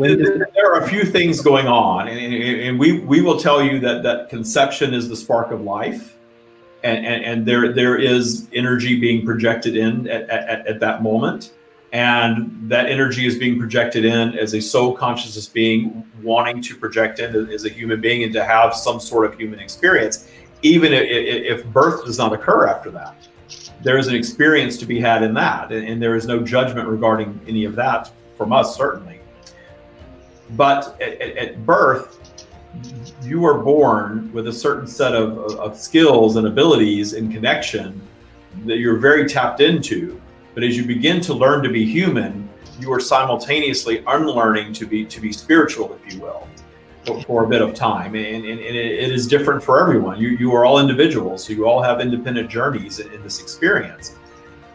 There are a few things going on, and we will tell you that conception is the spark of life, and there is energy being projected in at that moment, and that energy is being projected in as a soul consciousness being wanting to project in as a human being and to have some sort of human experience, even if birth does not occur after that. There is an experience to be had in that, and there is no judgment regarding any of that from us, certainly. But at birth, you are born with a certain set of skills and abilities and connection that you're very tapped into. But as you begin to learn to be human, you are simultaneously unlearning to be spiritual, if you will, for a bit of time, and it is different for everyone. You are all individuals, so you all have independent journeys in this experience.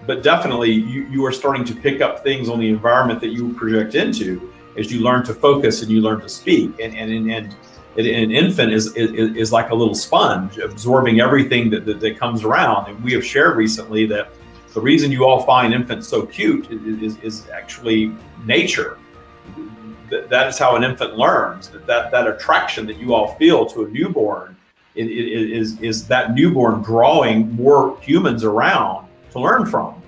But definitely, you are starting to pick up things on the environment that you project into as you learn to focus and you learn to speak. And an infant is like a little sponge, absorbing everything that comes around. And we have shared recently that the reason you all find infants so cute is actually nature. That is how an infant learns. That attraction that you all feel to a newborn is that newborn drawing more humans around to learn from.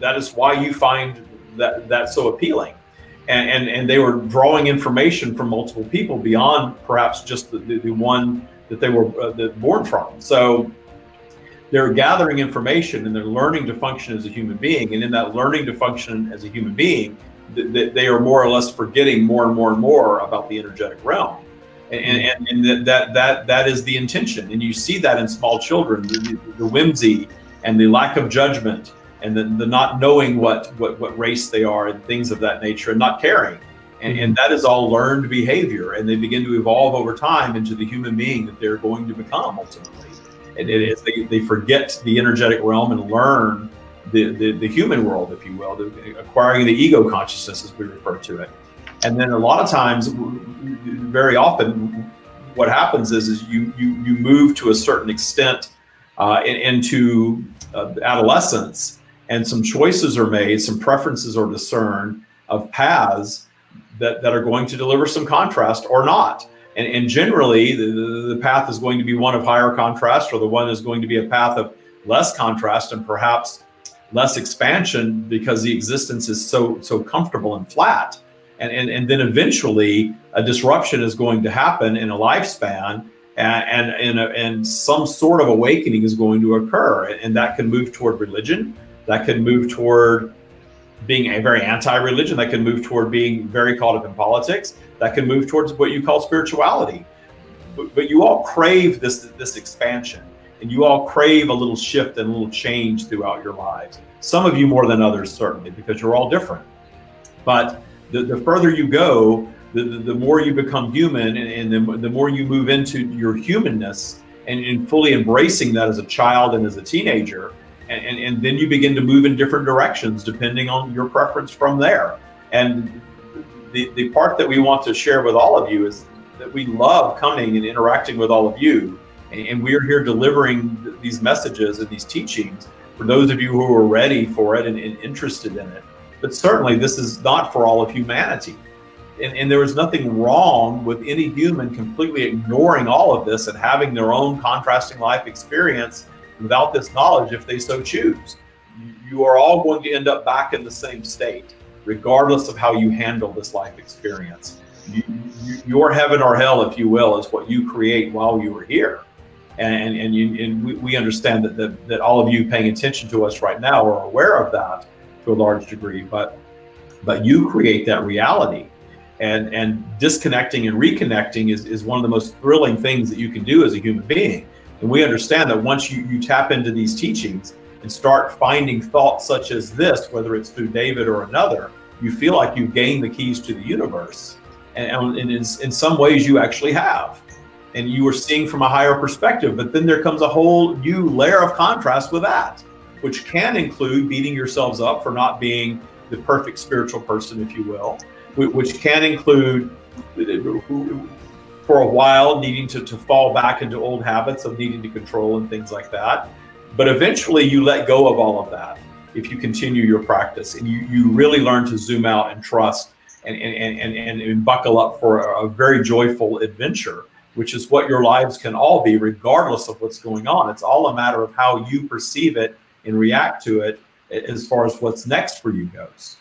That is why you find that so appealing. And they were drawing information from multiple people beyond perhaps just the one that they were born from. So they're gathering information and they're learning to function as a human being. And in that learning to function as a human being, they are more or less forgetting more and more and more about the energetic realm, and that is the intention. And you see that in small children, the whimsy and the lack of judgment, and the not knowing what race they are and things of that nature, and not caring, and that is all learned behavior. And they begin to evolve over time into the human being that they're going to become ultimately. And it is they forget the energetic realm and learn the human world, if you will, acquiring the ego consciousness, as we refer to it. And then a lot of times, very often, what happens is you move to a certain extent into adolescence, and some choices are made, some preferences are discerned of paths that are going to deliver some contrast or not. And generally, the path is going to be one of higher contrast, or the one is going to be a path of less contrast and perhaps less expansion, because the existence is so comfortable and flat, and then eventually a disruption is going to happen in a lifespan, and some sort of awakening is going to occur, and that can move toward religion, that can move toward being a very anti-religion, that can move toward being very caught up in politics, that can move towards what you call spirituality. But you all crave this expansion. And you all crave a little shift and a little change throughout your lives. Some of you more than others, certainly, because you're all different. But the further you go, the more you become human, and the more you move into your humanness and fully embracing that as a child and as a teenager. And then you begin to move in different directions, depending on your preference from there. And the part that we want to share with all of you is that we love coming and interacting with all of you. And we are here delivering these messages and these teachings for those of you who are ready for it and interested in it. But certainly this is not for all of humanity. And there is nothing wrong with any human completely ignoring all of this and having their own contrasting life experience without this knowledge if they so choose. You are all going to end up back in the same state, regardless of how you handle this life experience. Your heaven or hell, if you will, is what you create while you are here. And we understand that all of you paying attention to us right now are aware of that to a large degree, but you create that reality, and disconnecting and reconnecting is one of the most thrilling things that you can do as a human being. And we understand that once you tap into these teachings and start finding thoughts such as this, whether it's through David or another, you feel like you've gained the keys to the universe. And in some ways you actually have. And you are seeing from a higher perspective, but then there comes a whole new layer of contrast with that, which can include beating yourselves up for not being the perfect spiritual person, if you will, which can include for a while needing to fall back into old habits of needing to control and things like that. But eventually you let go of all of that if you continue your practice, and you really learn to zoom out and trust and buckle up for a very joyful adventure, which is what your lives can all be, regardless of what's going on. It's all a matter of how you perceive it and react to it as far as what's next for you goes.